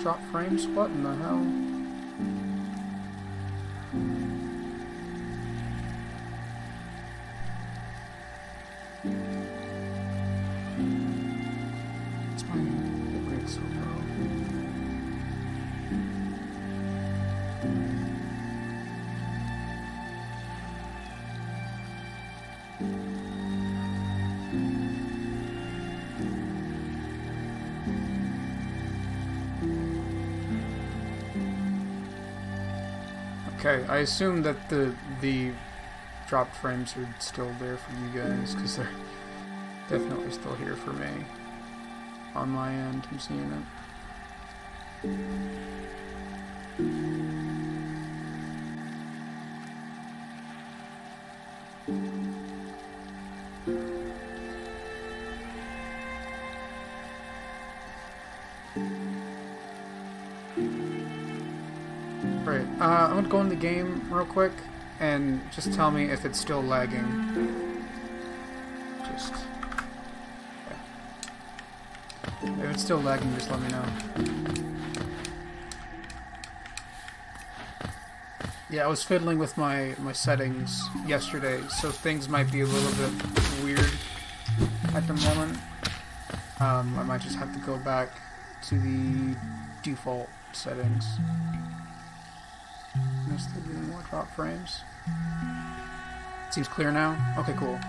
Drop frames? What in the hell? It's my hit rate so low. Okay, I assume that the dropped frames are still there for you guys, because they're definitely still here for me. On my end, I'm seeing it. Right, I'm gonna go in the game real quick and just tell me if it's still lagging. Just yeah. If it's still lagging, just let me know. Yeah, I was fiddling with my settings yesterday, so things might be a little bit weird at the moment. I might just have to go back to the default settings. Still doing more drop frames. Seems clear now? Okay, cool.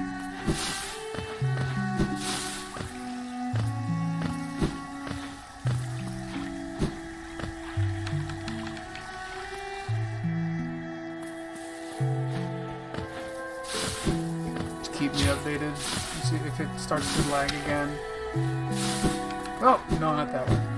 Just keep me updated. See if it starts to lag again. Oh, no, not that one.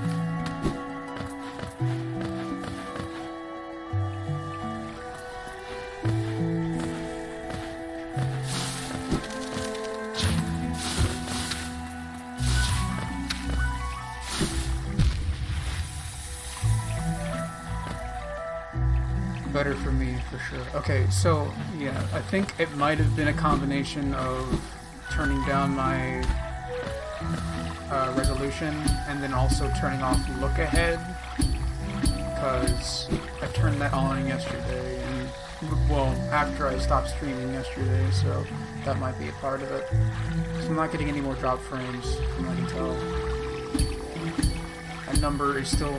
Better for me, for sure. Okay, so, yeah, I think it might have been a combination of turning down my resolution and then also turning off look ahead, because I turned that on yesterday, and, well, after I stopped streaming yesterday, so that might be a part of it. So I'm not getting any more drop frames, from what I can tell. That number is still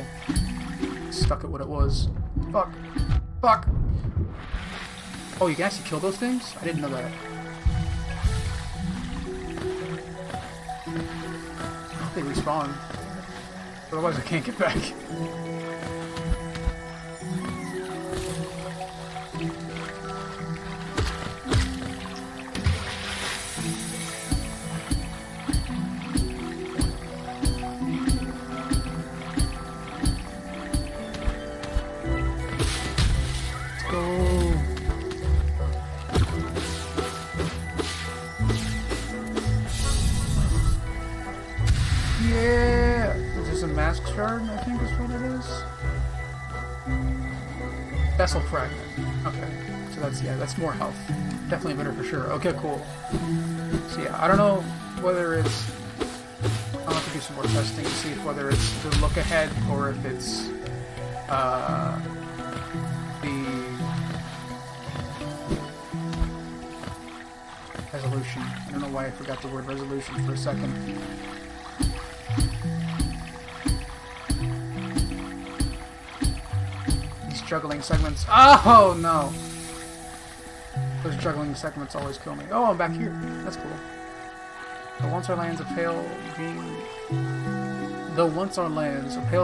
stuck at what it was. Fuck. Fuck! Oh, you can actually kill those things? I didn't know that. I think they respawn. Otherwise I can't get back. Vessel fragment. Okay, so that's, yeah, that's more health. Definitely better for sure. Okay, cool. So yeah, I don't know whether it's... I'll have to do some more testing to see if whether it's the look ahead or if it's the resolution. I don't know why I forgot the word resolution for a second. Juggling segments. Oh no! Those juggling segments always kill me. Oh, I'm back here. That's cool. Though once our lands, a pale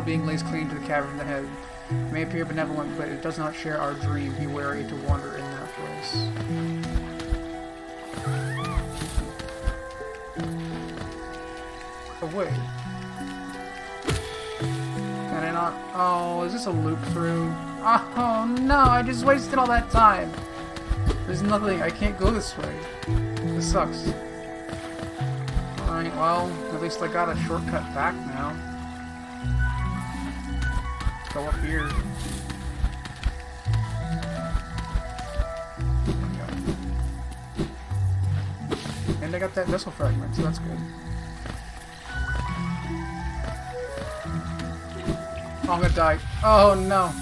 being lays clean to the cavern ahead. It may appear benevolent, but it does not share our dream. Be wary to wander in that place. Oh wait. Can I not? Oh, is this a loop through? Oh no, I just wasted all that time. There's nothing. I can't go this way. This sucks. Alright, well, at least I got a shortcut back now. Let's go up here. And I got that missile fragment, so that's good. Oh, I'm gonna die. Oh no!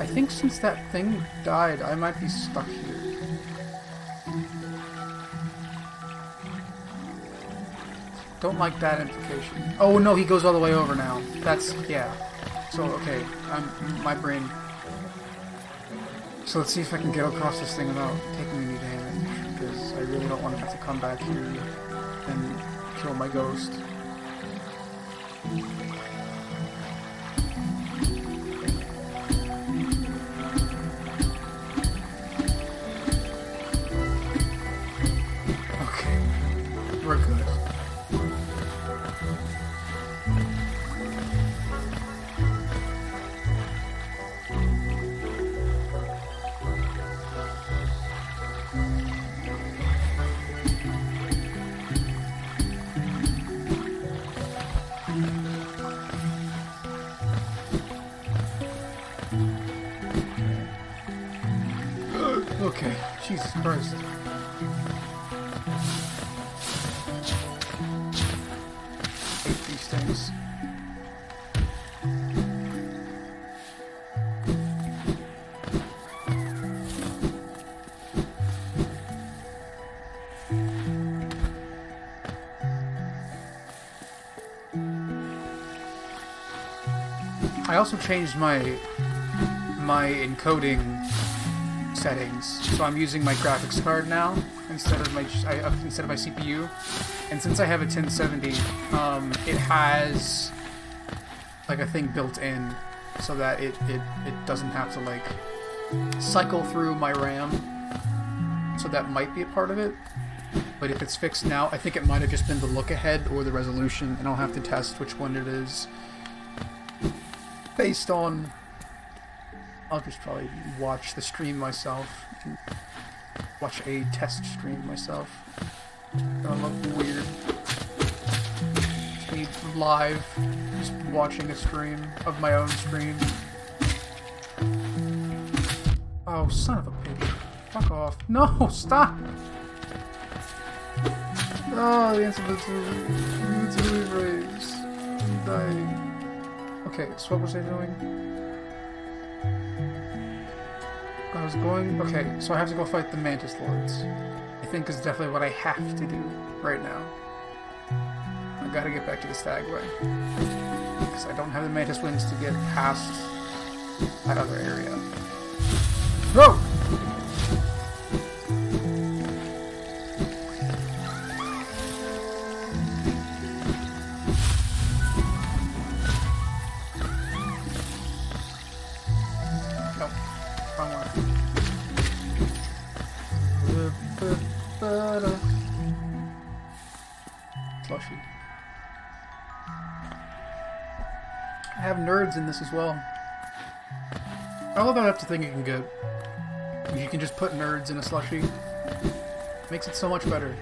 I think since that thing died, I might be stuck here. Don't like that implication. Oh no, he goes all the way over now. That's, yeah. So, okay, my brain. So let's see if I can get across this thing without taking any damage, because I really don't want to have to come back here and kill my ghost. Okay, Jesus Christ. I hate these things. I also changed my encoding settings. So I'm using my graphics card now instead of my CPU, and since I have a 1070, it has like a thing built in so that it doesn't have to like cycle through my RAM. So that might be a part of it. But if it's fixed now, I think it might have just been the look ahead or the resolution, and I'll have to test which one it is based on. I'll just probably watch the stream myself, and watch a test stream myself. I love weird. Just be live, just watching a stream of my own stream. Oh, son of a bitch. Fuck off. No, stop! Oh, the invincibility rays. I'm dying. Okay, so what was I doing? I was going... Okay, so I have to go fight the Mantis Lords. I think is definitely what I have to do right now. I gotta get back to the Stagway, because I don't have the Mantis Wings to get past that other area. No! In this as well. I love how that's the thing you can get. You can just put nerds in a slushie. Makes it so much better.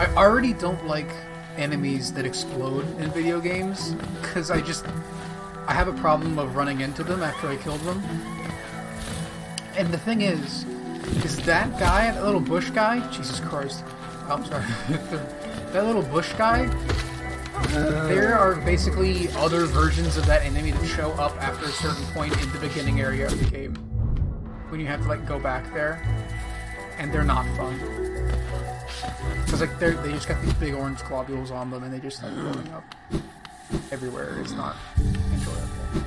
I already don't like enemies that explode in video games, because I have a problem of running into them after I killed them. And the thing is that guy, that little bush guy, Jesus Christ, I'm sorry, that little bush guy, there are basically other versions of that enemy that show up after a certain point in the beginning area of the game, when you have to like go back there, and they're not fun. Because like they just got these big orange globules on them, and they just like blowing up everywhere. It's not enjoyable.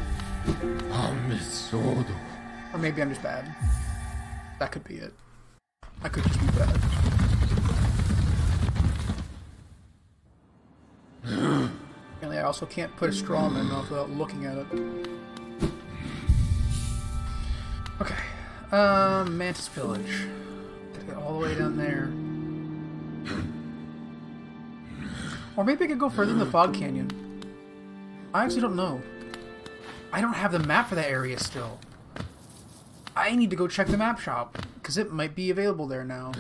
Or maybe I'm just bad. That could be it. I could just be bad. Apparently I also can't put a straw in my mouth without looking at it. Okay. Mantis Village. Take it all the way down there. Or maybe I could go further than the Fog Canyon. I actually don't know. I don't have the map for that area still. I need to go check the map shop, because it might be available there now.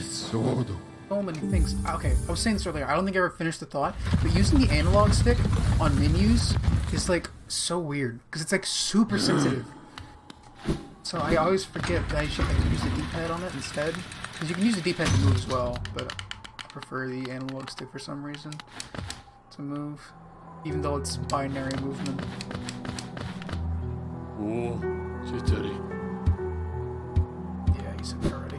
So many things. Okay, I was saying this earlier, I don't think I ever finished the thought, but using the analog stick on menus is like so weird, because it's like super sensitive. So I always forget that I can use the D-pad on it instead, because you can use the D-pad to move as well, but I prefer the analog stick for some reason to move, even though it's binary movement. Oh, she's dirty. Yeah, you said that already.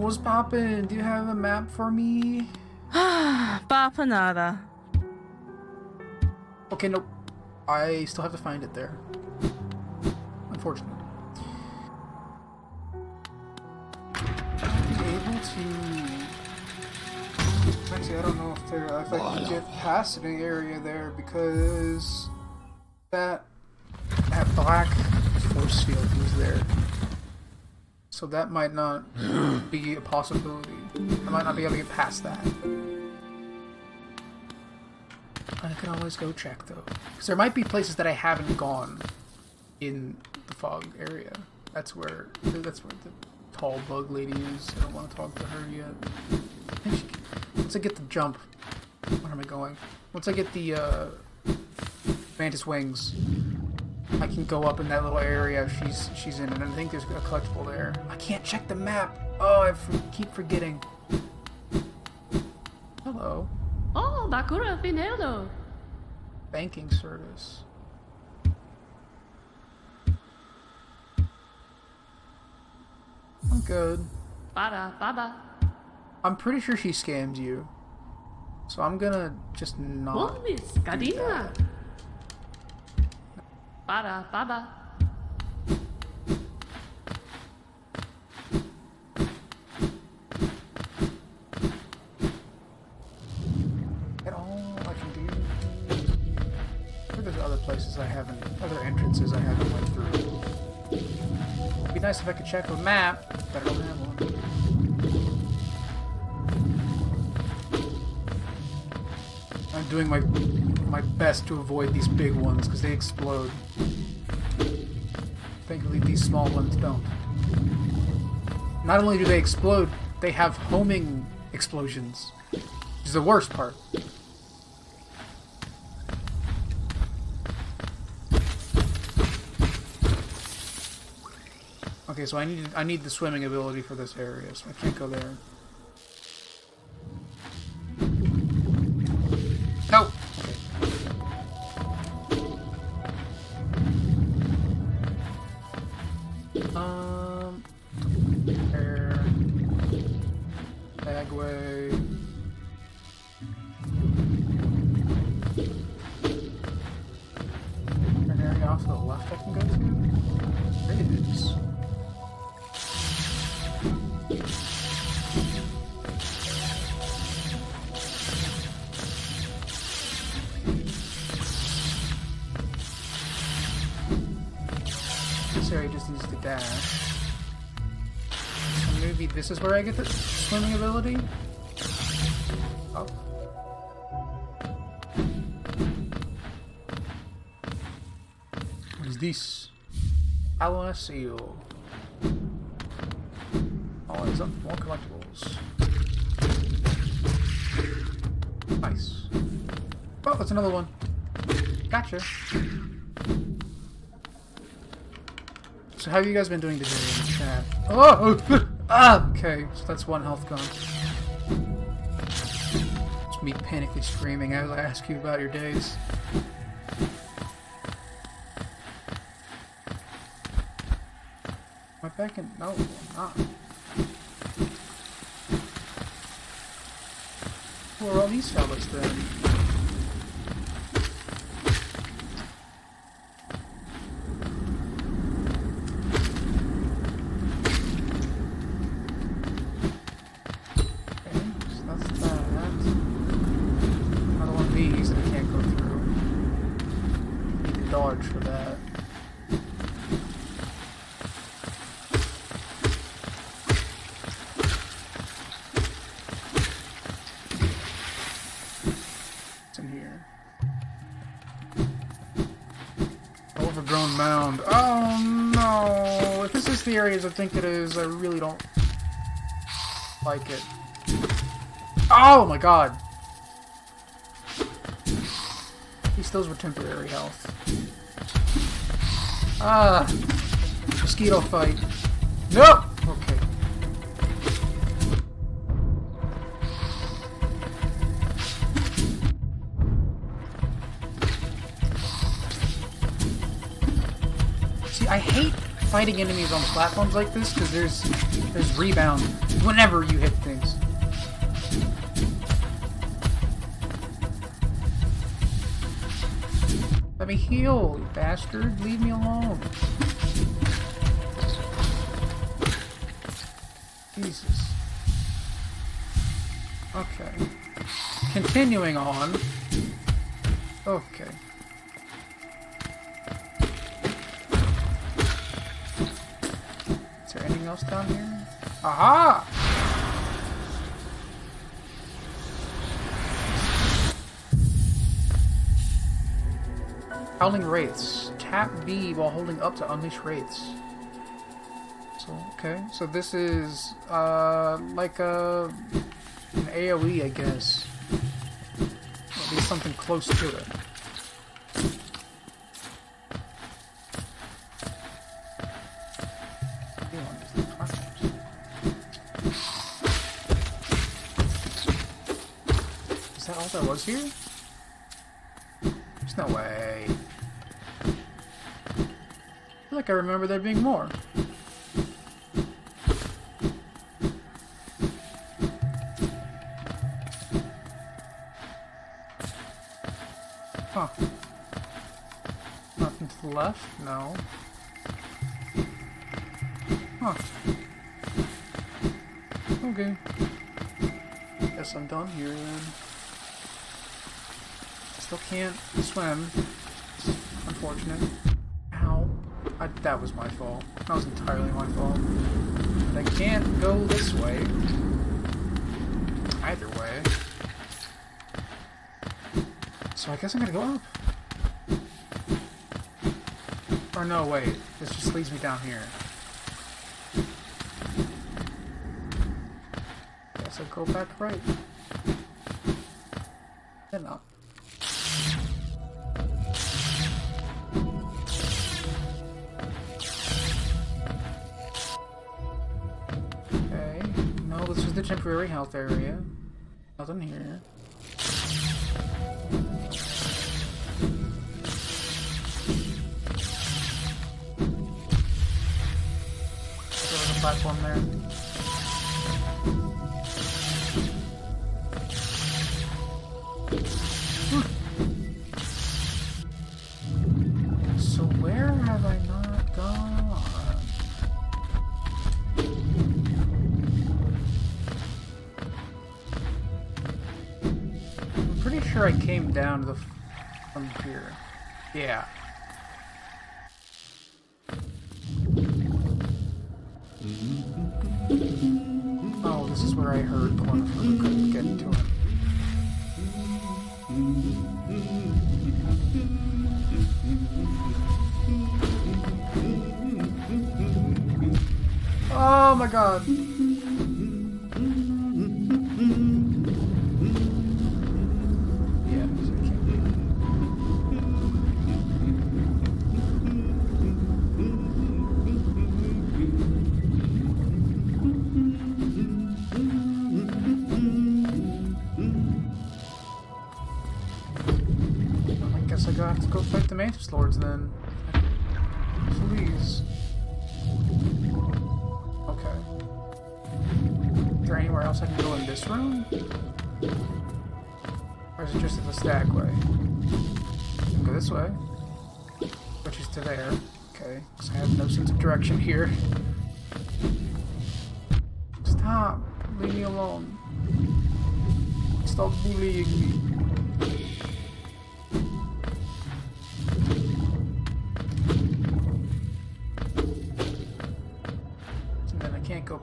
What's poppin'? Do you have a map for me? Bapanada. Okay, nope. I still have to find it there. Unfortunately. Actually, I don't know if I can get past the area there because that black force field was there, so that might not be a possibility. I might not be able to get past that. I can always go check though, because there might be places that I haven't gone in the fog area. That's where the tall bug lady is. I don't want to talk to her yet. Once I get the jump, where am I going? Once I get the Mantis Wings, I can go up in that little area she's in, and I think there's a collectible there. I can't check the map. Oh, I keep forgetting. Hello. Oh, Bakura Finello. Banking service. I'm good. Bada, bada. I'm pretty sure she scams you, so I'm gonna just not. What, Miss Gadina? Bada, baba. At all I can do. I think there's other places I haven't, other entrances I haven't went through. It'd be nice if I could check a map, but I don't have one. I'm doing my best to avoid these big ones because they explode. Thankfully, these small ones don't. Not only do they explode, they have homing explosions, which is the worst part. Okay, so I need the swimming ability for this area, so I can't go there. No! Air. Bagway. An area off to the left I can go to? There it is. Dash. So maybe this is where I get the swimming ability. Oh. What is this? I want to see you. Oh, there's more collectibles. Nice. Oh, that's another one. Gotcha. So how have you guys been doing today in the chat? Oh! Okay, so that's one health gone. It's me panically screaming as I ask you about your days. Am I back in? No, I'm not. Who are all these fellas then? dodge for that. What's in here? Overgrown mound. Oh no! If this is the area as I think it is, I really don't like it. Oh my god! At least those were temporary health. Ah! Mosquito fight. No! Okay. See, I hate fighting enemies on platforms like this because there's rebound whenever you hit things. Let me heal, you bastard. Leave me alone. Jesus. Okay. Continuing on. Okay. Is there anything else down here? Aha! Howling Wraiths. Tap B while holding up to unleash wraiths. So, okay. So this is, like an AoE, I guess. Or at least something close to it. Is that all that was here? There's no way. I feel like I remember there being more. Huh. Nothing to the left? No. Huh. Okay. Guess I'm done here then. Still can't swim. Unfortunate. That was my fault. That was entirely my fault. But I can't go this way. Either way. So I guess I'm gonna go up. Or no, wait. This just leads me down here. Guess I'll go back right. Then up. Temporary health area. Nothing here. There was a platform there. So where have I not gone? I came down to the from here. Yeah. Oh, this is where I heard Cornifer couldn't get into it. Oh my god. Mantis Lords, then. Please. Okay. Is there anywhere else I can go in this room? Or is it just the stack way? I can go this way. Which is to there. Okay, because I have no sense of direction here. Stop! Leave me alone. Stop bullying me.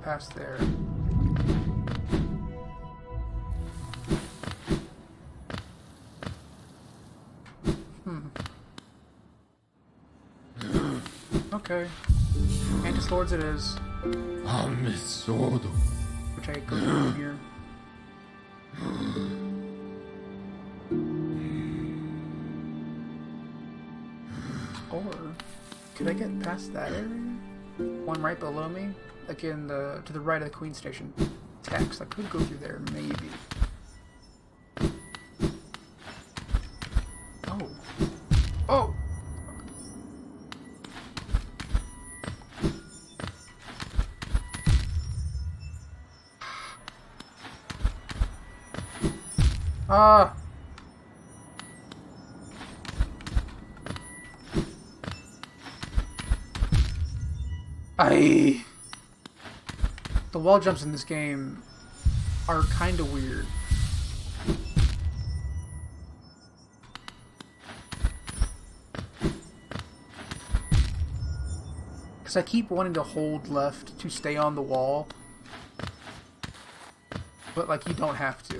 past there. Okay. Mantis Lords it is. Which I go from here. Or could I get past that area? One right below me? Like in the to the right of the Queen Station. Text. I could go through there, maybe. Ah! Aye! The wall jumps in this game are kinda weird. Because I keep wanting to hold left to stay on the wall, but like you don't have to.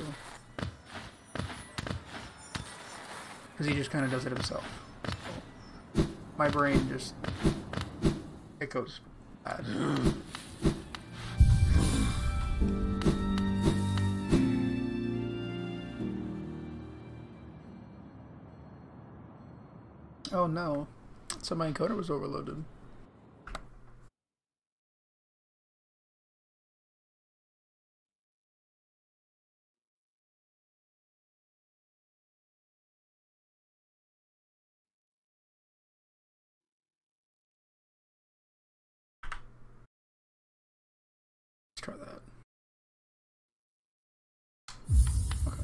Because he just kind of does it himself. So my brain just... it goes bad. Oh no. So my encoder was overloaded. Try that. Okay.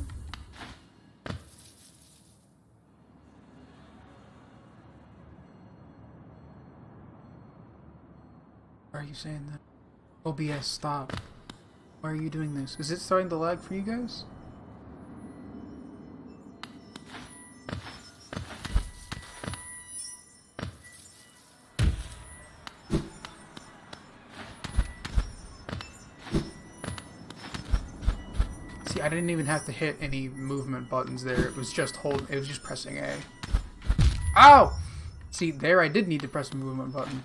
Why are you saying that? OBS, stop. Why are you doing this? Is it starting to lag for you guys? I didn't even have to hit any movement buttons there. It was just hold. It was just pressing A. Ow! See, there I did need to press the movement button.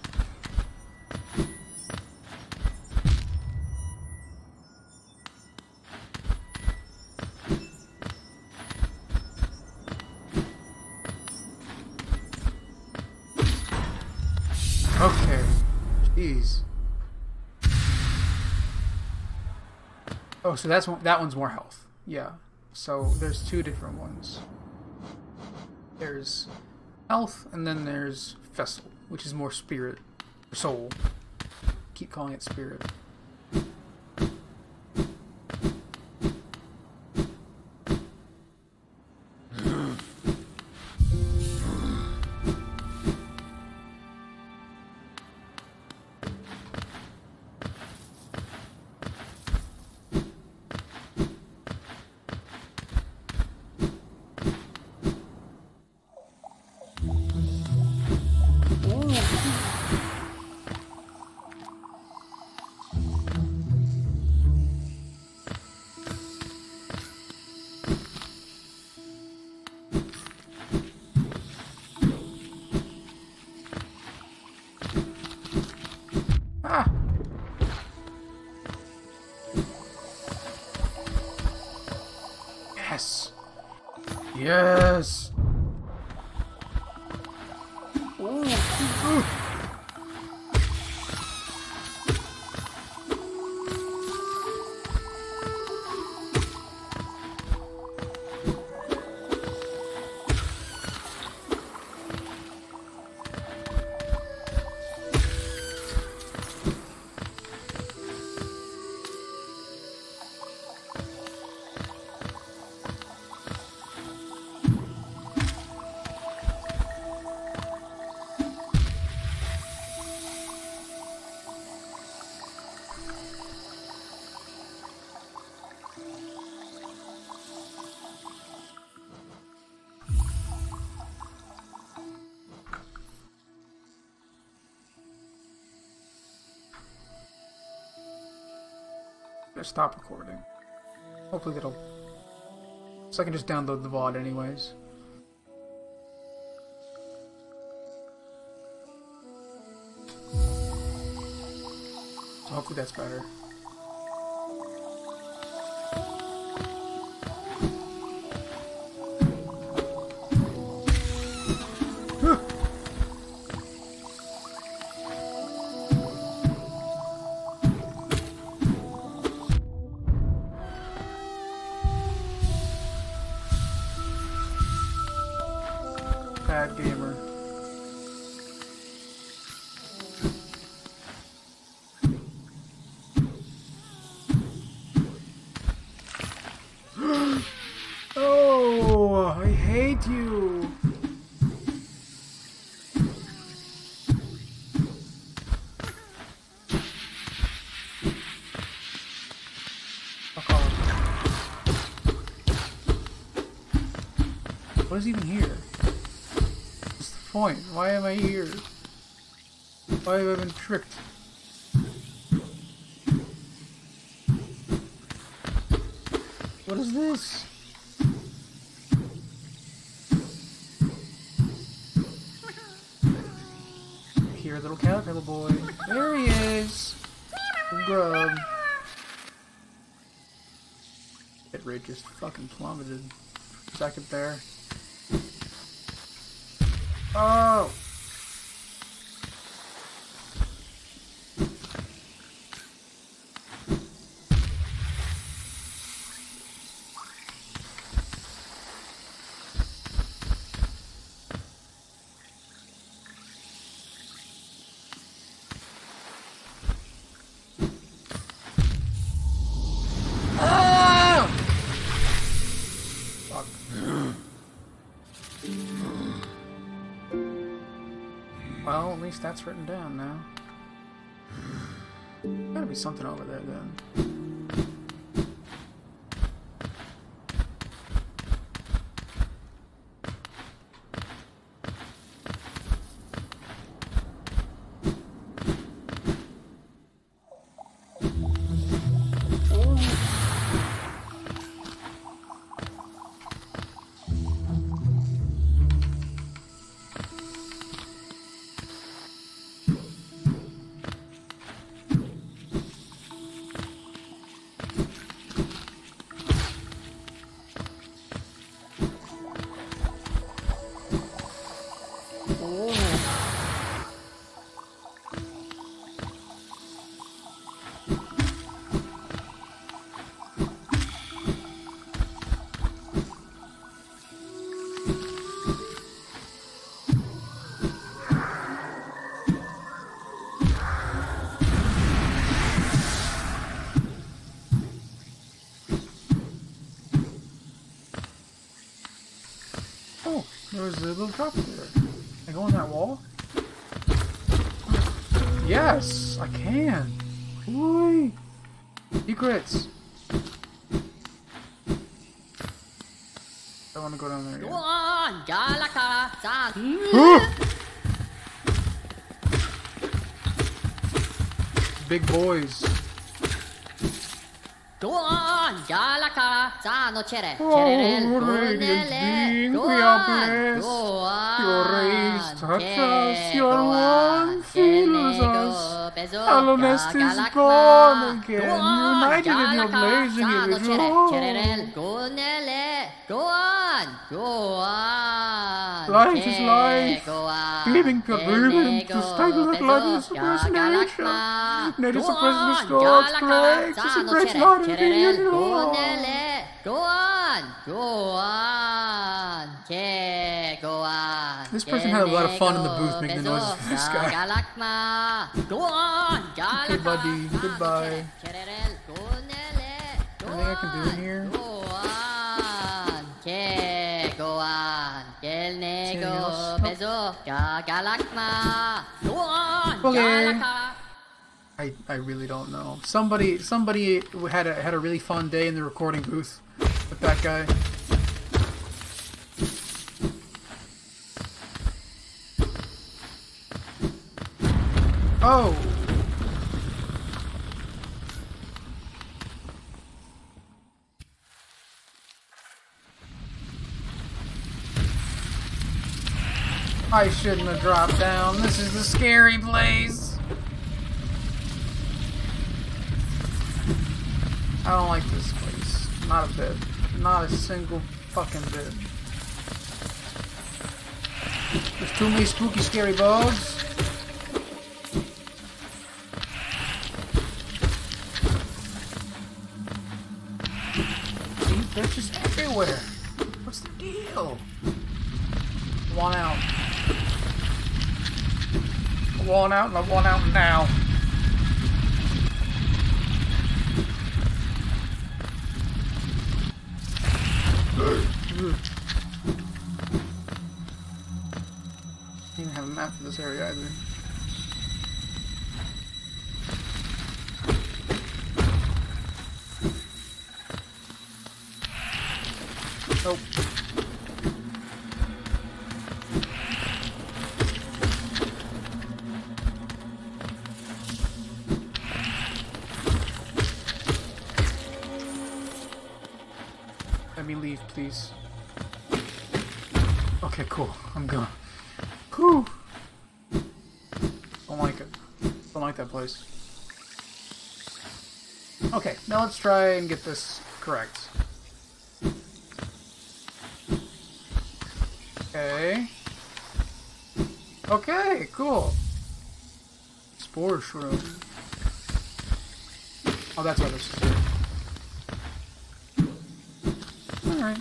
Okay. Jeez. Oh, so that's one, that one's more health. Yeah. So there's two different ones. There's health, and then there's vessel, which is more spirit, or soul. Keep calling it spirit. Yes! Ooh. Ooh. just stop recording. Hopefully that'll... So I can just download the VOD anyways. So hopefully that's better. What is even here? What's the point? Why am I here? Why have I been tricked? What is this? Here, little caterpillar boy. There he is! Little grub. That raid just fucking plummeted. Second there. Oh! That's written down now. There's gotta be something over there then. There's a little drop there. Can I go on that wall? Yes! I can! Whee! Secrets! I don't want to go down there yet. Big boys. Life is life, leaving the dreaming to stagnant life is suppress nature. Nature suppresses God's plague to suppress life in your law. This person had a lot of fun in the booth making the noises for this guy. Okay, buddy, goodbye. Anything I can do in here? Okay. I really don't know. Somebody had a really fun day in the recording booth with that guy. Oh. I shouldn't have dropped down. This is the scary place. I don't like this place. Not a bit. Not a single fucking bit. There's too many spooky, scary bugs. Dude, they're just everywhere. What's the deal? I want out. I want out, and I want out now. I don't even have a map for this area either. Nope. Let me leave, please. Okay, cool. I'm gone. Whew. Don't like it. Don't like that place. Okay, now let's try and get this correct. Okay. Okay, cool. Spore shroom. Oh, that's why this is here. Alright.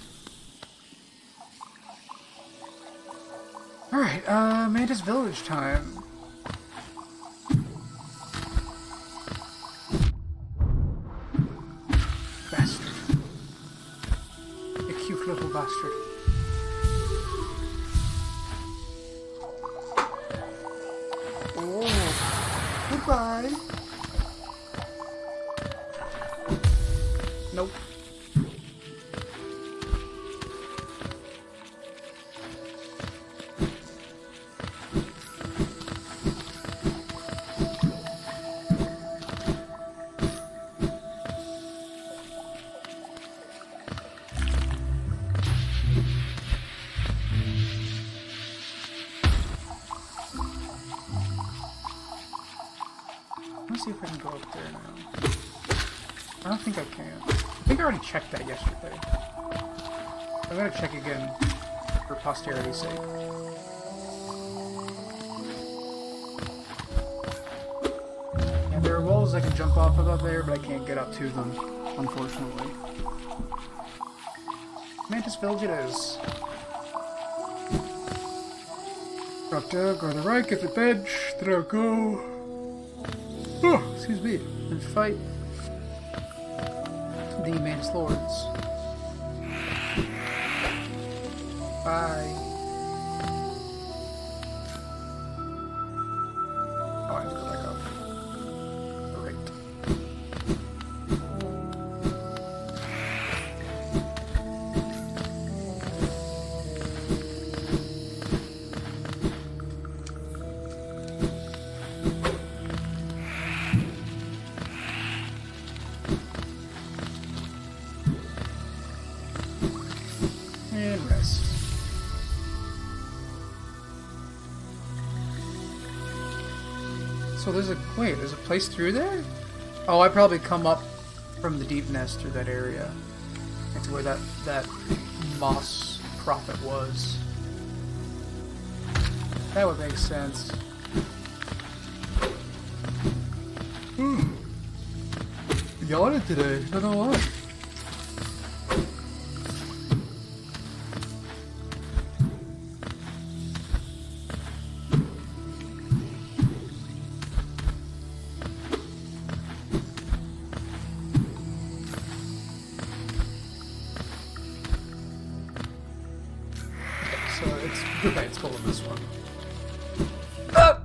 Alright, Mantis Village time. Bastard. A cute little bastard. Oh. Goodbye. Nope. Let's see if I can go up there now. I don't think I can. I think I already checked that yesterday. I'm gonna check again for posterity's sake. Yeah, there are walls I can jump off of up there, but I can't get up to them, unfortunately. Mantis Village it is. Drop down, go to the right, get the bench, then I'll go. Oh, excuse me, and fight the Mantis Lords. Bye. Oh, I have to go back up. So there's a... wait, there's a place through there? Oh, I probably come up from the Deep Nest through that area. That's where that moss prophet was. That would make sense. Hmm. Y'all did today. I don't know why. Okay, it's pulling this one. Oh!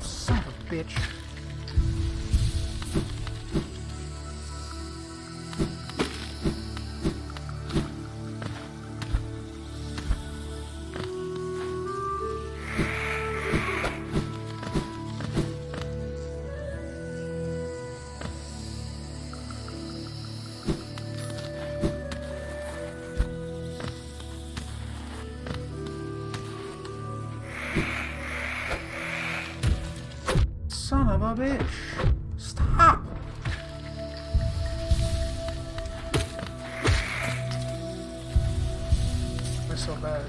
Son of a bitch. Son of a bitch. Stop. We're so bad.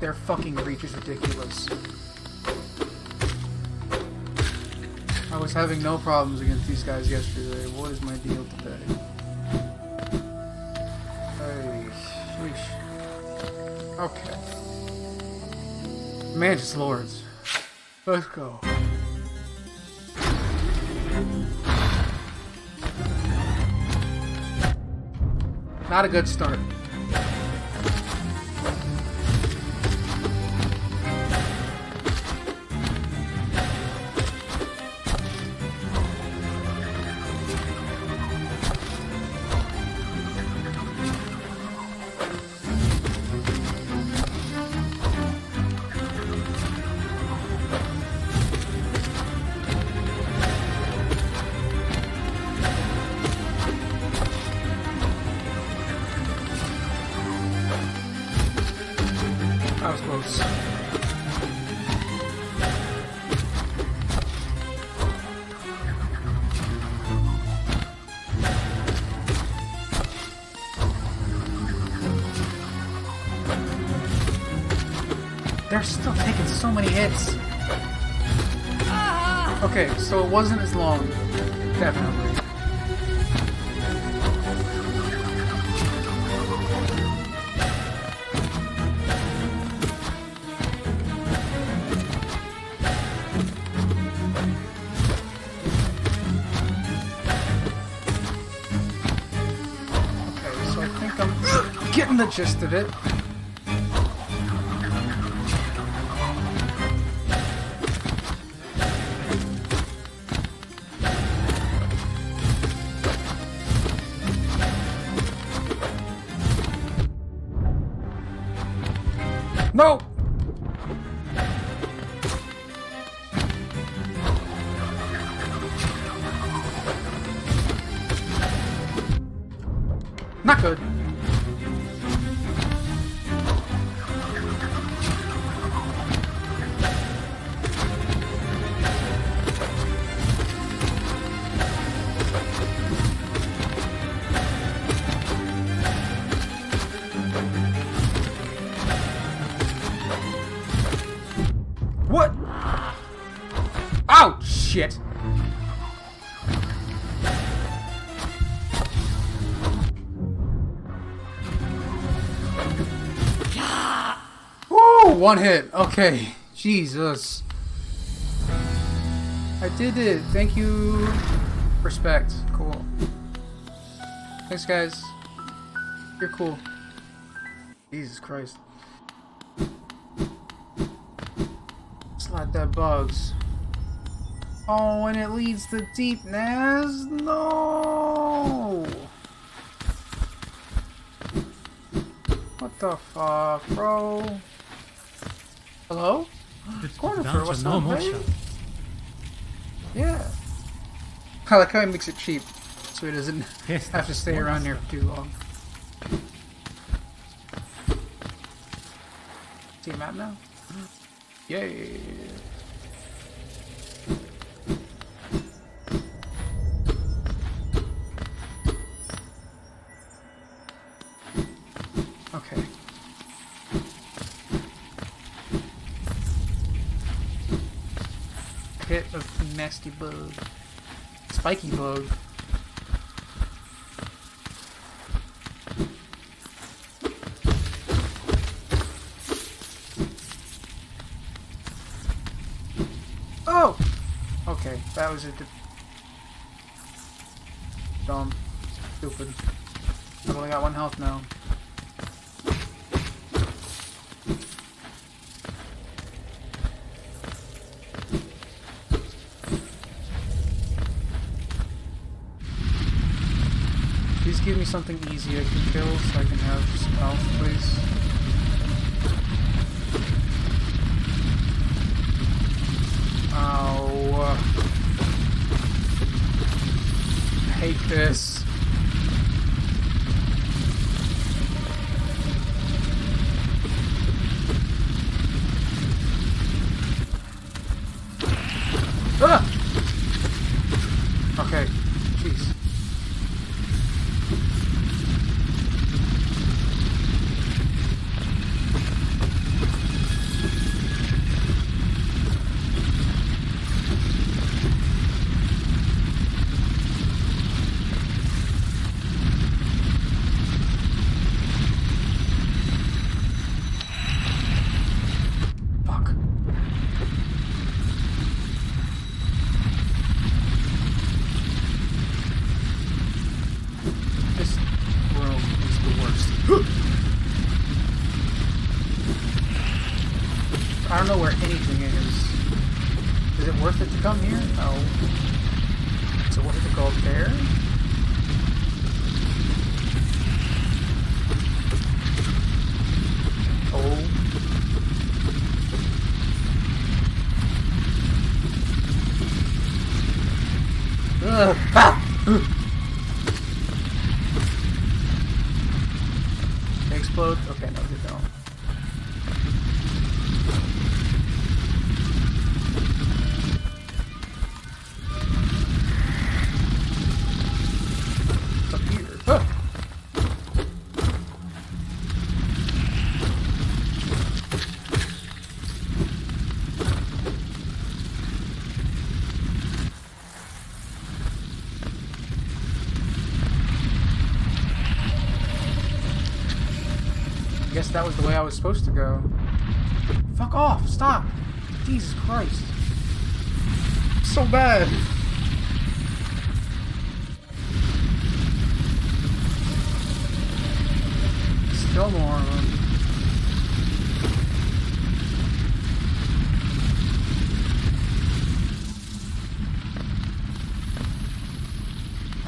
Their fucking reach is ridiculous. I was having no problems against these guys yesterday. What is my deal today? Okay. Mantis Lords. Let's go. Not a good start. They're still taking so many hits. Okay, so it wasn't as long. Definitely. Okay, so I think I'm getting the gist of it. No! Not good. Shit. Woo! One hit. Okay. Jesus. I did it. Thank you. Respect. Cool. Thanks, guys. You're cool. Jesus Christ. Slide that bugs. Oh, and it leads to Deep Nest? No! What the fuck, bro? Hello? It's Cornifer, what's up, man? Yeah. I like how he makes it cheap, so he doesn't have to stay around here for too long. See a map now? Yay! Nasty bug. Spiky bug. Oh! Okay, that was a dumb. Stupid. I've only got one health now. Give me something easy I can kill so I can have some health, please. Ow. I hate this. don't know where anything is. Is it worth it to come here? No. Is it worth it to go up there? Oh. They explode? Okay, no, they don't. It's up here. That was the way I was supposed to go. Fuck off! Stop! Jesus Christ! So bad! Still more of them.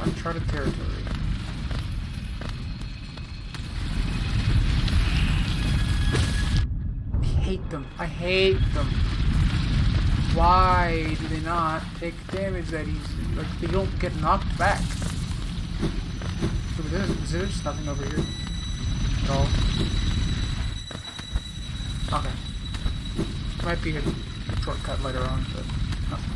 Uncharted territory. I hate them. Why do they not take damage that easily? Like, they don't get knocked back. Look at this. There's just nothing over here at all. Okay. Might be a shortcut later on, but nothing.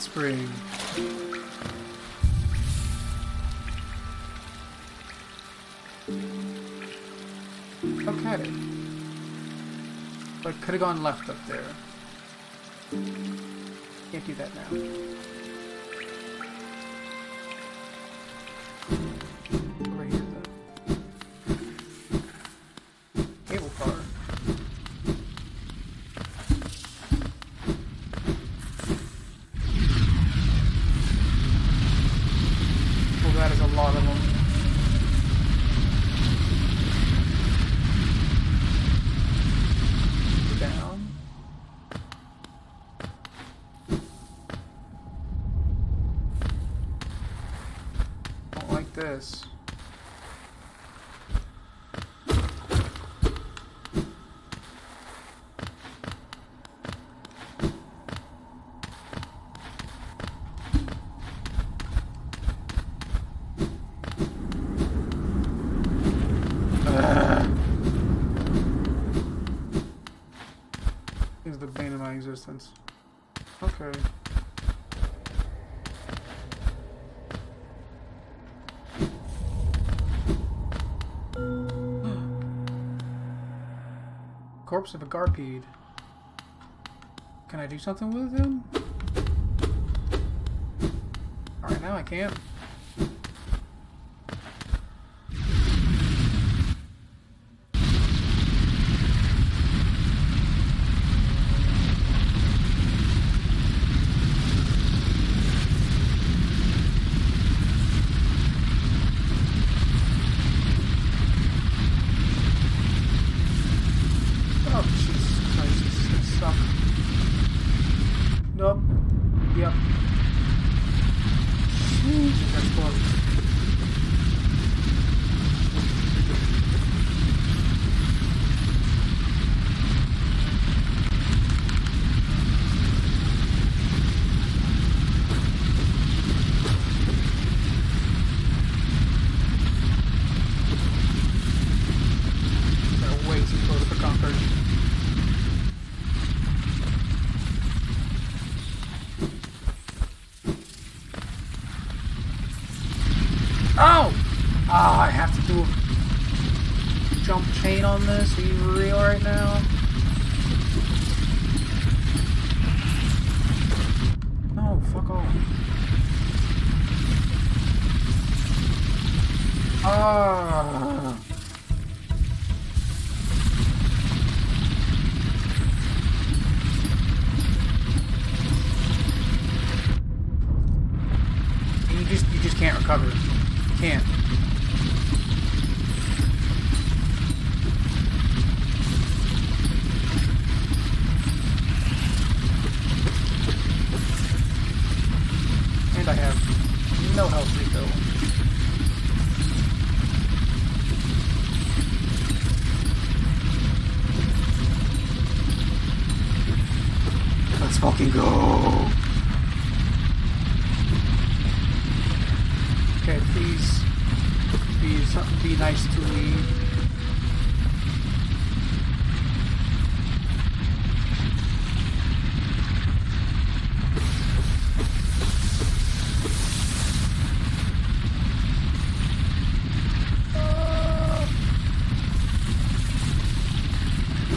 Spring. Okay. But could have gone left up there. Can't do that now. Over here though. Cable car. This. Is the bane of my existence. Okay. Corpse of a Garpede. Can I do something with him? Alright, now I can't.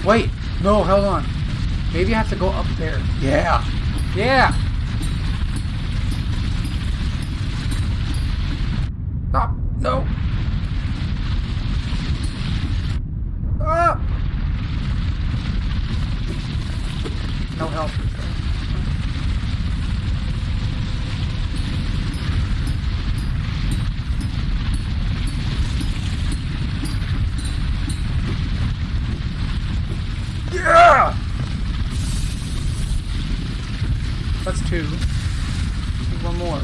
Wait, no, hold on. Maybe I have to go up there. Yeah. Yeah. Stop. No. Ah. No help. One more. Oh,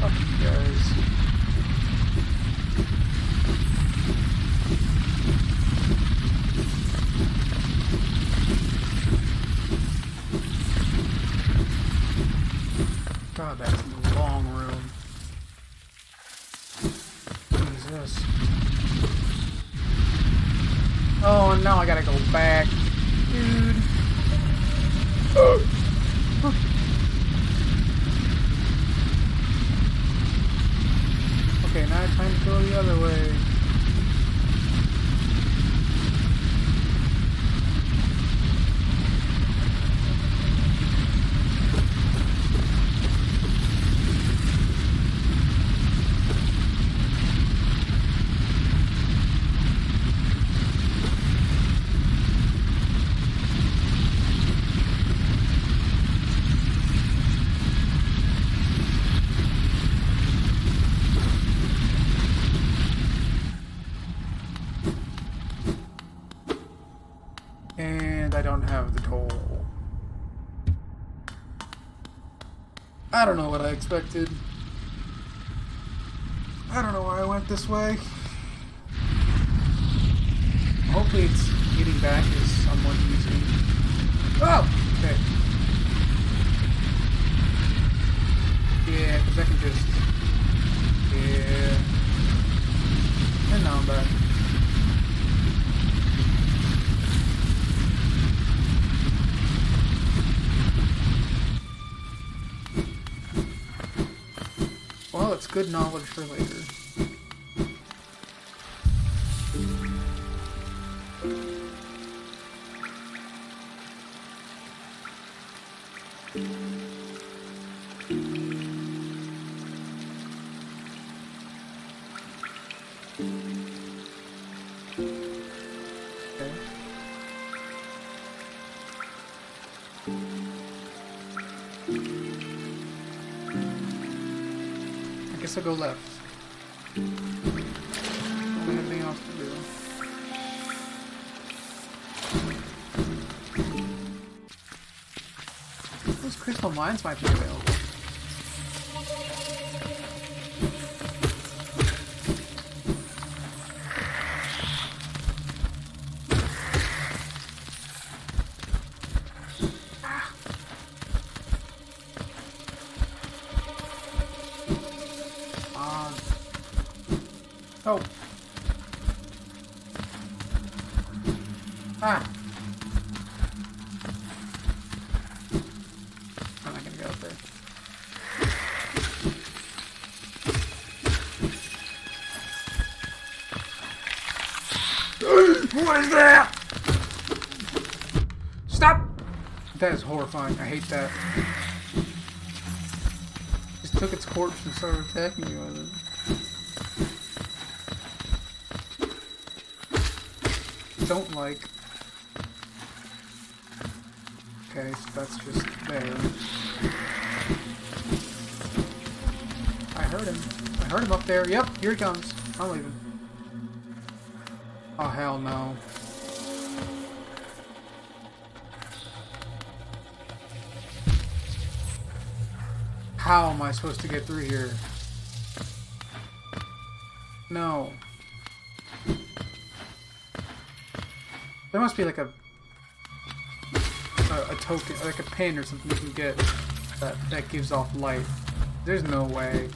fuck you guys. God, that's a long room. Jesus. Oh, now I gotta go back. Dude. Okay, now it's time to go the other way. I don't know what I expected. I don't know why I went this way. Hopefully it's getting back is somewhat easy. Oh! Okay. Yeah, because I can just... Yeah. And now I'm back. It's good knowledge for later. I guess I'll go left. I don't have anything else to do. Those crystal mines might be available. That is horrifying. I hate that. Just took its corpse and started attacking you with it. Don't like. Okay, so that's just there. I heard him. I heard him up there. Yep, here he comes. I'm leaving. Oh, hell no. How am I supposed to get through here? No. There must be like a token, like a pin or something you can get that gives off light. There's no way.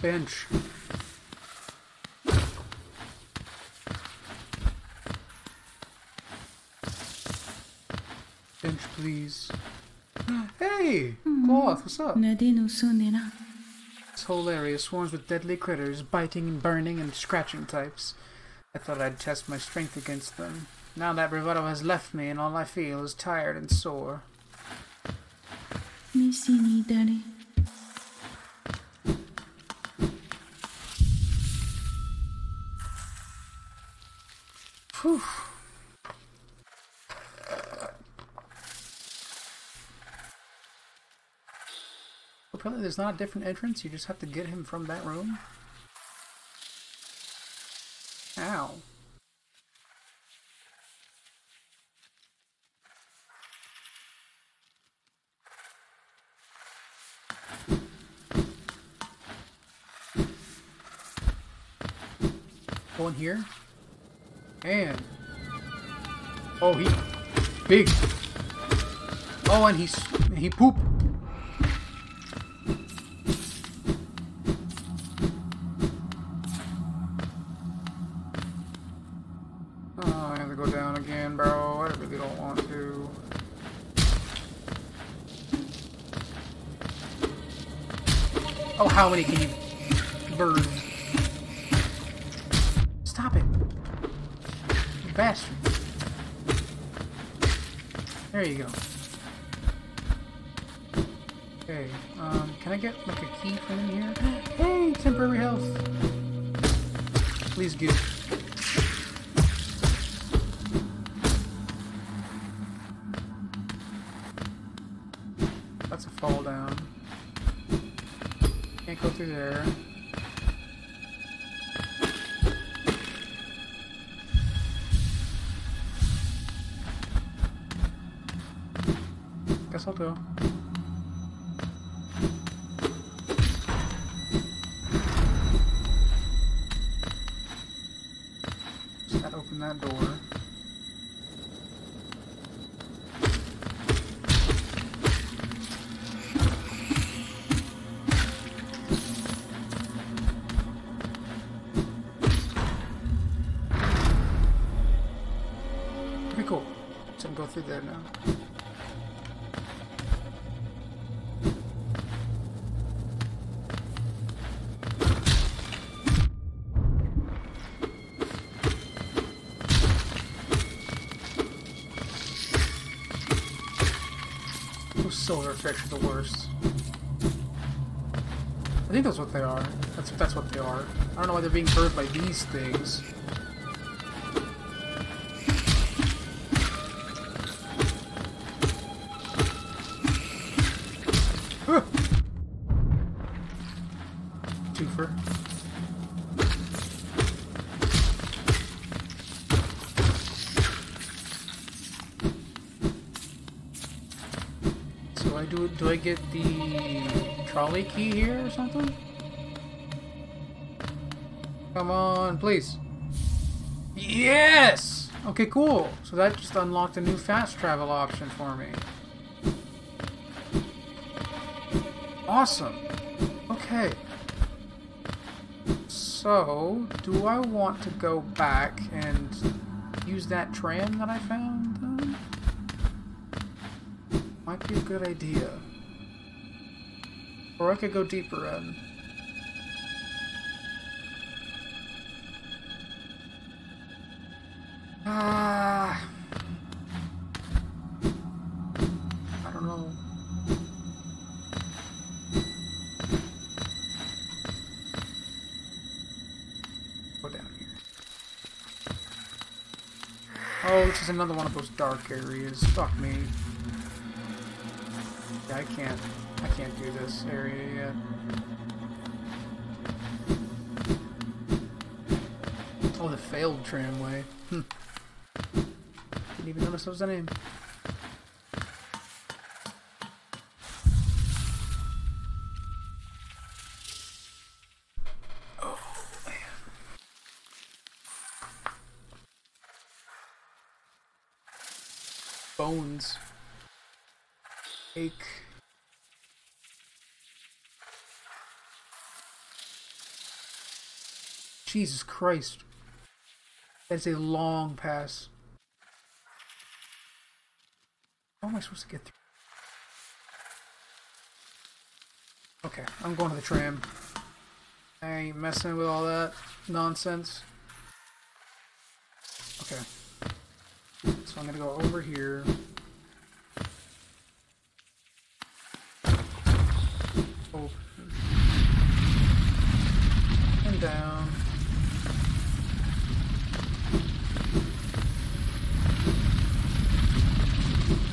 Bench. bench, please. Hey! Cloth, what's up? This whole area swarms with deadly critters, biting and burning and scratching types. I thought I'd test my strength against them. Now that bravado has left me, and all I feel is tired and sore. Missy me, Daddy. Whew. Apparently there's not a different entrance, you just have to get him from that room. Ow. Go in here. And oh, he big. Oh, and he pooped. How many can you burn? Stop it. You bastard. There you go. Okay, can I get like a key from in here? Hey, temporary health. Please give. That's a fall down. Can't go through there. Guess I'll go. Just gotta open that door. There now. Those silver fish are the worst. I think that's what they are. That's what they are. I don't know why they're being burned by these things. Do I get the trolley key here or something? Come on, please. Yes! Okay, cool. So that just unlocked a new fast travel option for me. Awesome. Okay. So, do I want to go back and use that tram that I found? Might be a good idea. Or I could go deeper in. I don't know. Go down here. Oh, this is another one of those dark areas. Fuck me. I can't do this area yet. Oh, the failed tramway. Hm. Didn't even notice that was the name. Oh, man. Bones. Ache. Jesus Christ. That's a long pass. I How am I supposed to get through? Okay, I'm going to the tram. I ain't messing with all that nonsense. Okay. So I'm gonna go over here. Over. And down.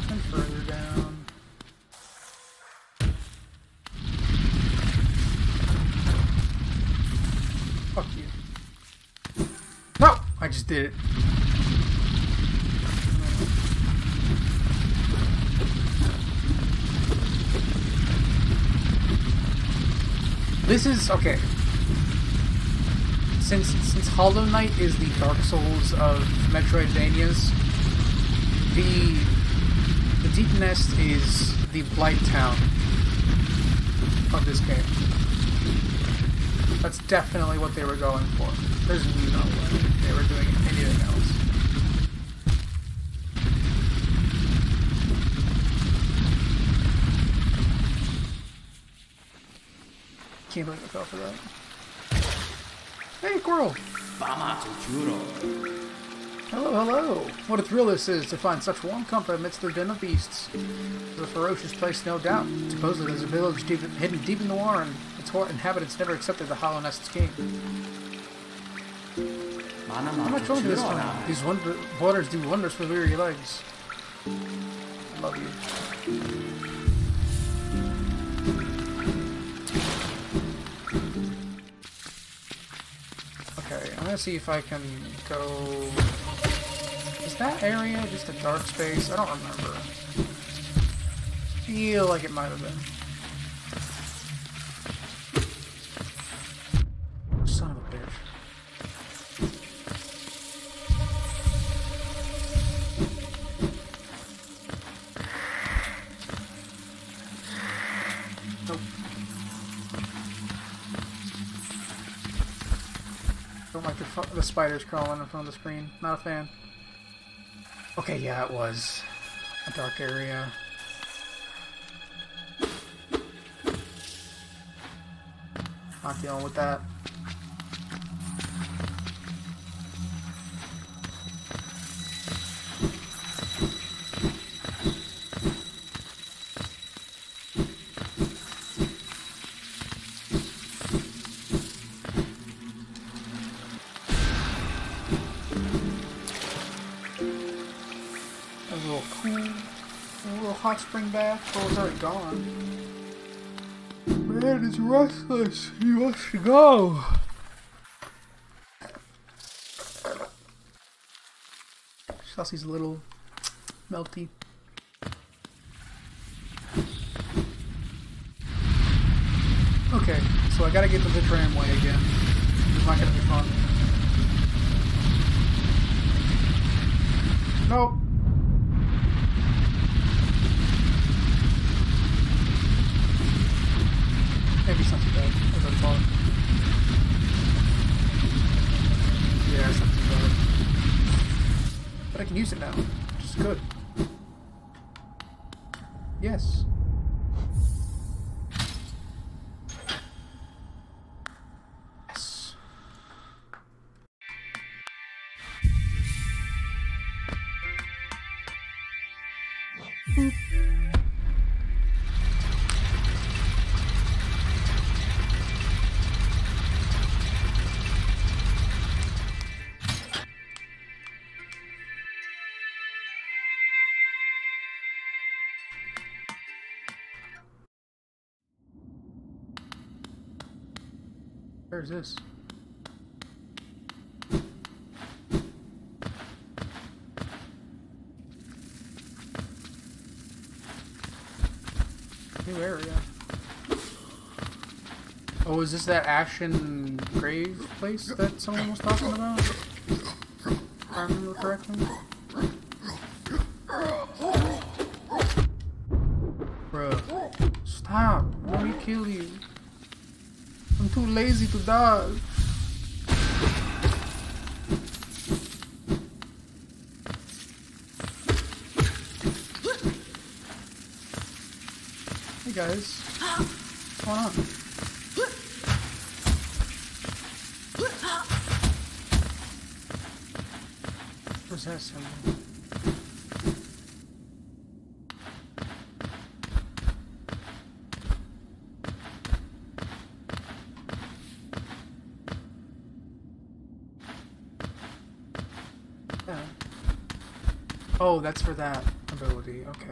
And further down. Fuck you. No! I just did it. This is, okay, since Hollow Knight is the Dark Souls of Metroidvanias, the Deep Nest is the Blight Town of this game. That's definitely what they were going for. There's no way they were doing anything else. I can't believe I fell for that. Hey, Quirrell! Hello, hello! What a thrill this is to find such warm comfort amidst their den of beasts. It's a ferocious place, no doubt. Supposedly there's a village hidden deep in the warren. Its inhabitants never accepted the Hollow Nest's king. How much longer this one? These waters do wonders for weary legs. I love you. I'm gonna see if I can go... Is that area just a dark space? I don't remember. I feel like it might have been. Son of a bitch. Nope. Don't like the spiders crawling in front of the screen. Not a fan. Okay, yeah, it was a dark area. Not dealing with that. Hot spring bath, oh, it's already gone. Man is restless, he wants to go. Chelsea's a little melty. Okay, so I gotta get to the tramway again. It's not gonna be fun. Nope. Maybe it's not too bad, as I thought. Yeah, it's not too bad. But I can use it now, which is good. Yes. Yes. Boop. Where is this? New area. Oh, is this that Ashen Grave place that someone was talking about? If I remember correctly. Bruh. Stop! Let me kill you. I'm too lazy to die. guys. What's going on? What's that sound? Oh, that's for that ability, okay.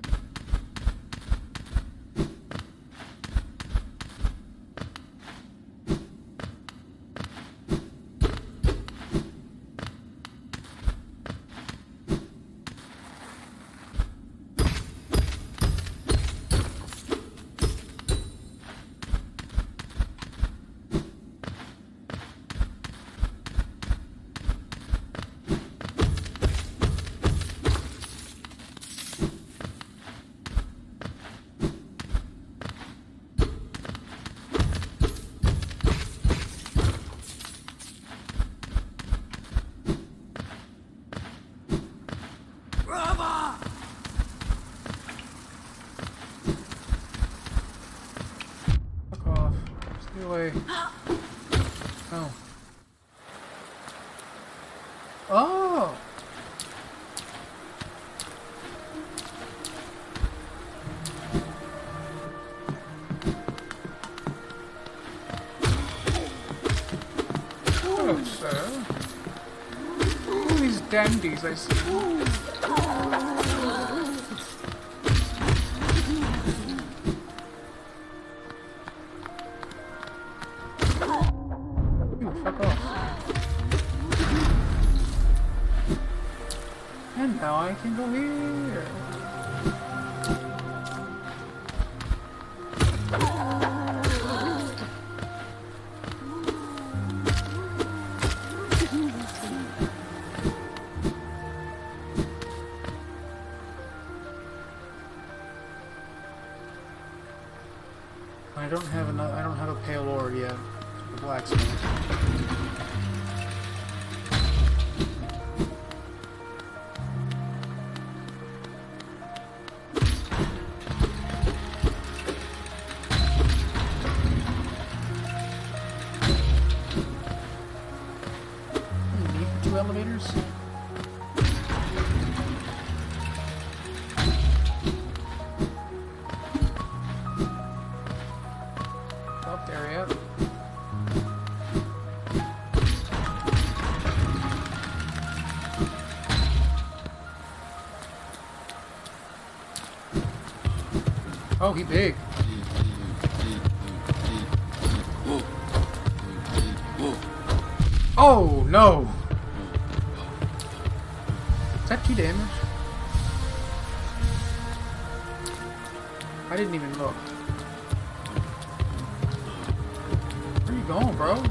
Dandies, I see. Ooh. Fuck off. And now I can go here. Oh, he big. Oh, no. Is that 2 damage? I didn't even look. Where are you going, bro?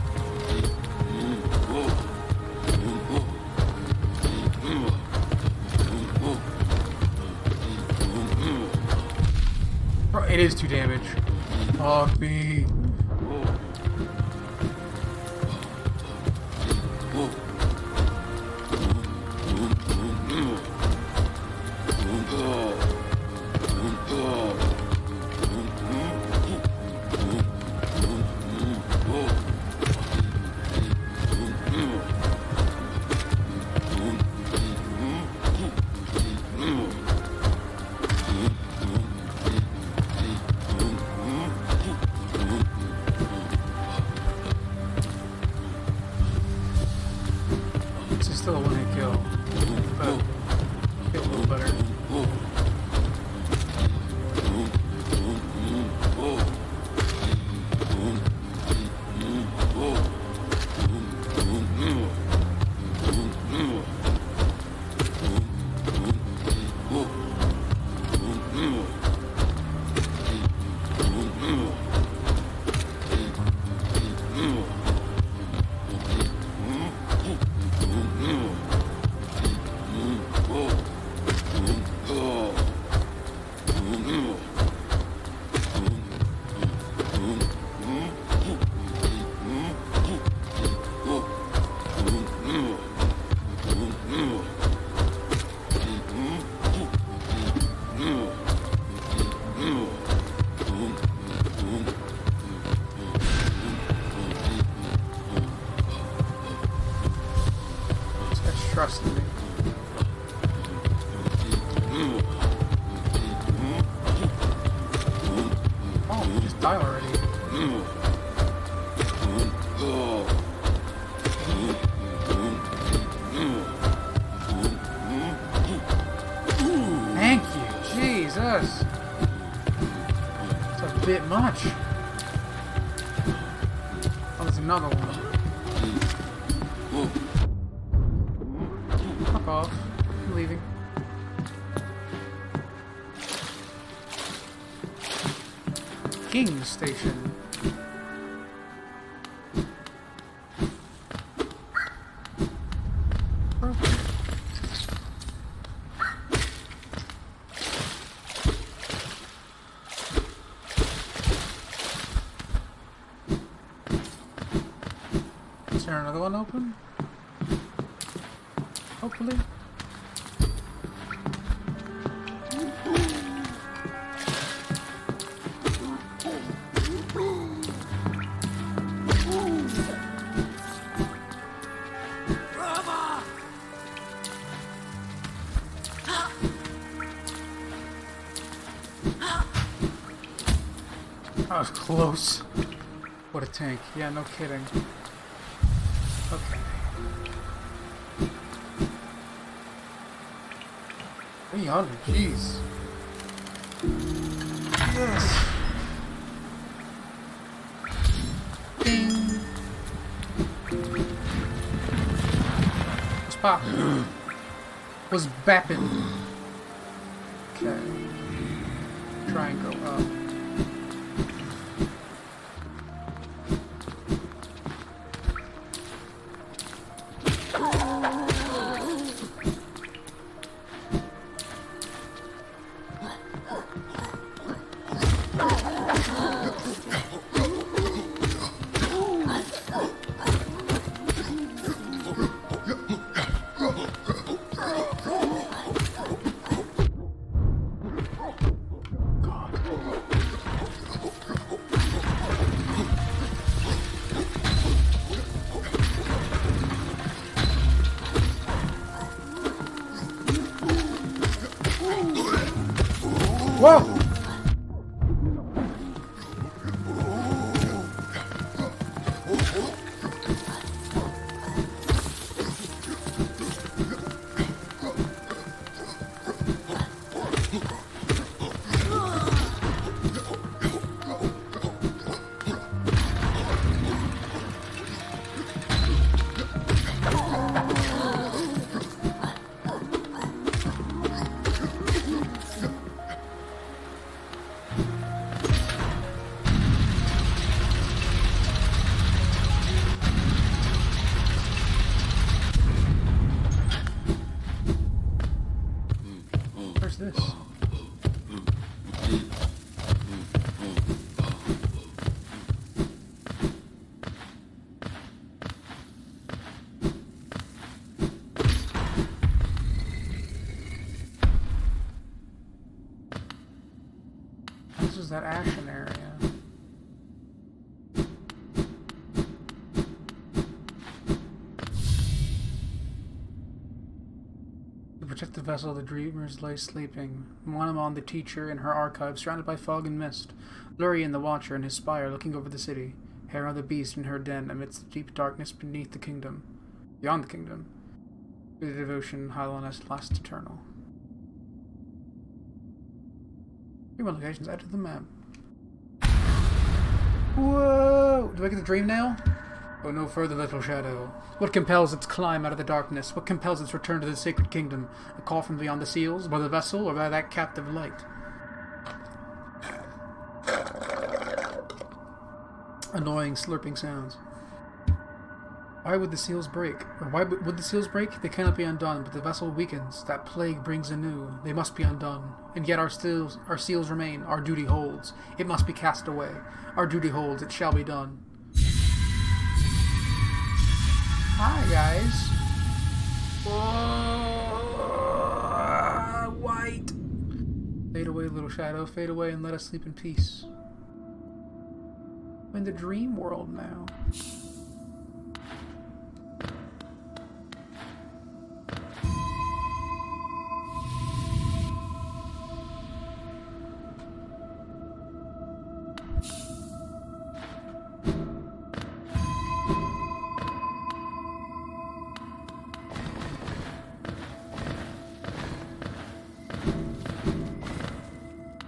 It is 2 damage. Fuck me. die already. Thank you, Jesus. It's a bit much. Oh, there's another one. Fuck off. I'm leaving. King Station. Is there another one open? Hopefully. Close. What a tank. Yeah, no kidding. Okay. $300, jeez. Yes. Ding. What's poppin'? What's bappin'? Okay. Try and go up. That Ashen area. To protect the vessel, the dreamers lay sleeping. Monomon, the teacher, in her archive, surrounded by fog and mist. Lurian, the watcher, in his spire, looking over the city. Herrah, the beast, in her den, amidst the deep darkness beneath the kingdom. Beyond the kingdom. With the devotion, Hollow Knight lasts eternal. Locations added to the map. Whoa! Do I get the Dream Nail? Oh, no further, little shadow. What compels its climb out of the darkness? What compels its return to the sacred kingdom? A call from beyond the seals, by the vessel, or by that captive light? Annoying, slurping sounds. Why would the seals break? Or why would the seals break? They cannot be undone, but the vessel weakens. That plague brings anew. They must be undone. And yet our seals remain. Our duty holds. It must be cast away. Our duty holds. It shall be done. Hi, guys. Oh, white. Fade away, little shadow. Fade away and let us sleep in peace. I'm in the dream world now.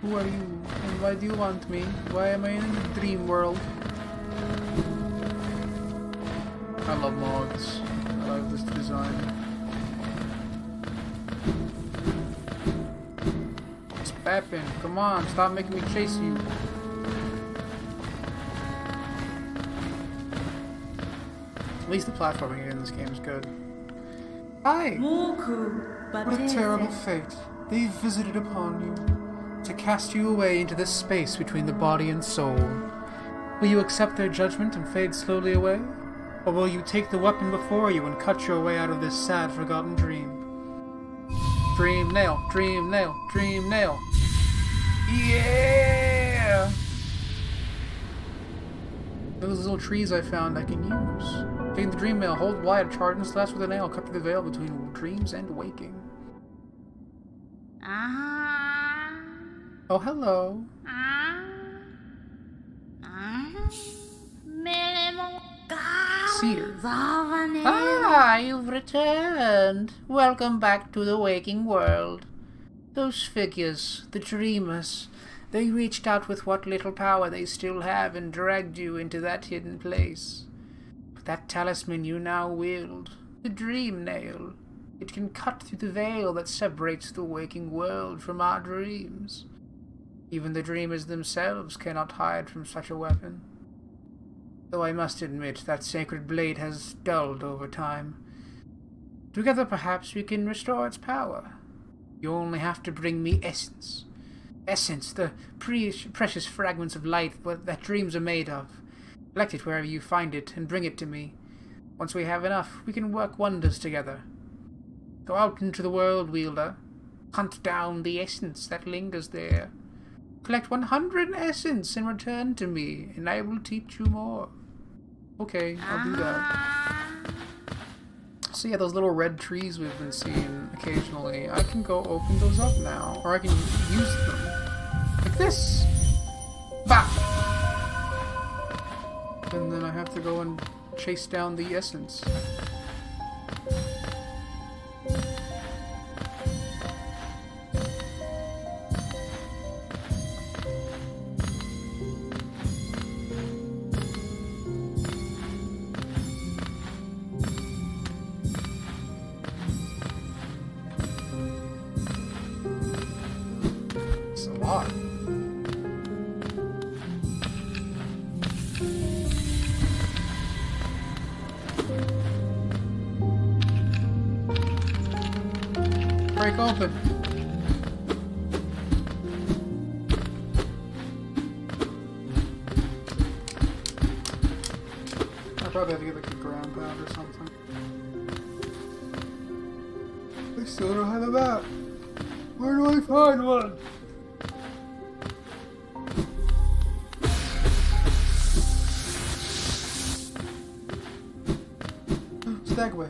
Who are you? And why do you want me? Why am I in the dream world? I love mods. I like this design. It's Peppin. Come on, stop making me chase you. At least the platforming here in this game is good. Hi! What a terrible fate. They visited upon you, to cast you away into this space between the body and soul. Will you accept their judgment and fade slowly away? Or will you take the weapon before you and cut your way out of this sad, forgotten dream? Dream Nail! Dream Nail! Dream Nail! Yeah! Those little trees I found I can use. Taking the Dream Nail, hold wide, charge and slash with a nail, cut through the veil between dreams and waking. Oh, hello. Cedar. Ah, you've returned. Welcome back to the waking world. Those figures, the dreamers, they reached out with what little power they still have and dragged you into that hidden place. But that talisman you now wield, the Dream Nail, it can cut through the veil that separates the waking world from our dreams. Even the dreamers themselves cannot hide from such a weapon. Though I must admit, that sacred blade has dulled over time. Together, perhaps, we can restore its power. You only have to bring me essence. Essence, the precious fragments of light that dreams are made of. Collect it wherever you find it, and bring it to me. Once we have enough, we can work wonders together. Go out into the world, wielder. Hunt down the essence that lingers there. Collect 100 essence and return to me, and I will teach you more. Okay, I'll do that. So yeah, those little red trees we've been seeing occasionally, I can go open those up now. Or I can use them. Like this! Bah! And then I have to go and chase down the essence. Break open. I probably have to get like a ground pad or something. I still don't have a map. Where do I find one? Segway.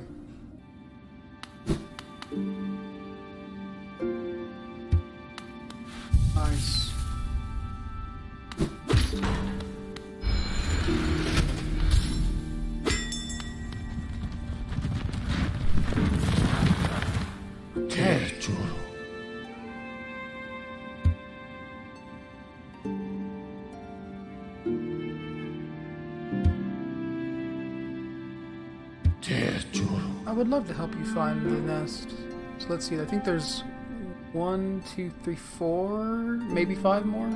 Nice. Okay. I would love to help you find the nest. So let's see, I think there's 1, 2, 3, 4, maybe 5 more?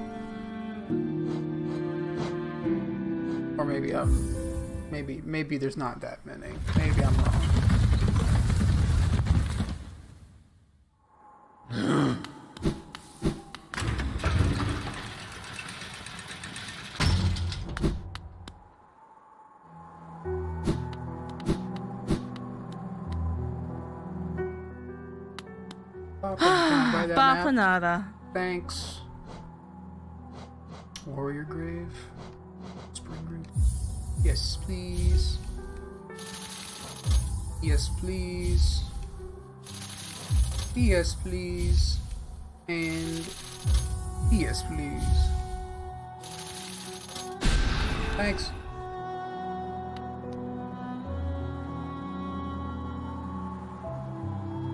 Or maybe maybe there's not that many. Maybe I'm wrong. Thanks. Warrior Grave. Spring Grave. Yes, please. Yes, please. Yes, please. And yes, please. Thanks.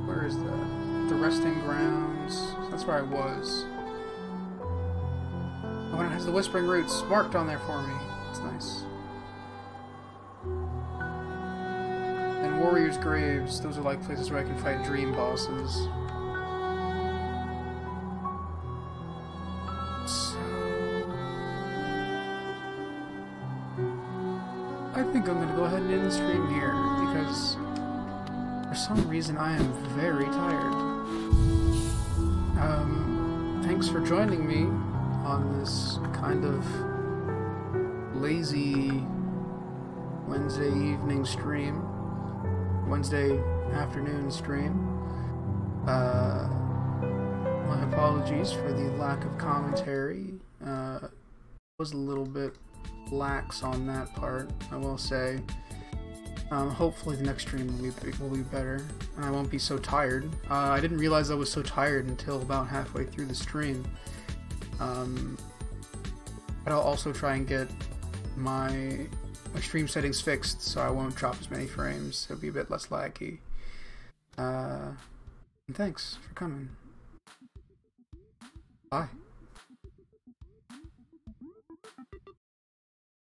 Where is the resting grounds? That's where I was. has the Whispering Roots marked on there for me. It's nice. And Warriors' Graves. Those are like places where I can fight dream bosses. I think I'm going to go ahead and end the stream here, because for some reason I am very tired. Thanks for joining me on this kind of lazy Wednesday evening stream, Wednesday afternoon stream. My apologies for the lack of commentary. I was a little bit lax on that part, I will say. Hopefully the next stream will be better, and I won't be so tired. I didn't realize I was so tired until about halfway through the stream. But I'll also try and get my stream settings fixed, so I won't drop as many frames. It'll be a bit less laggy. And thanks for coming. Bye.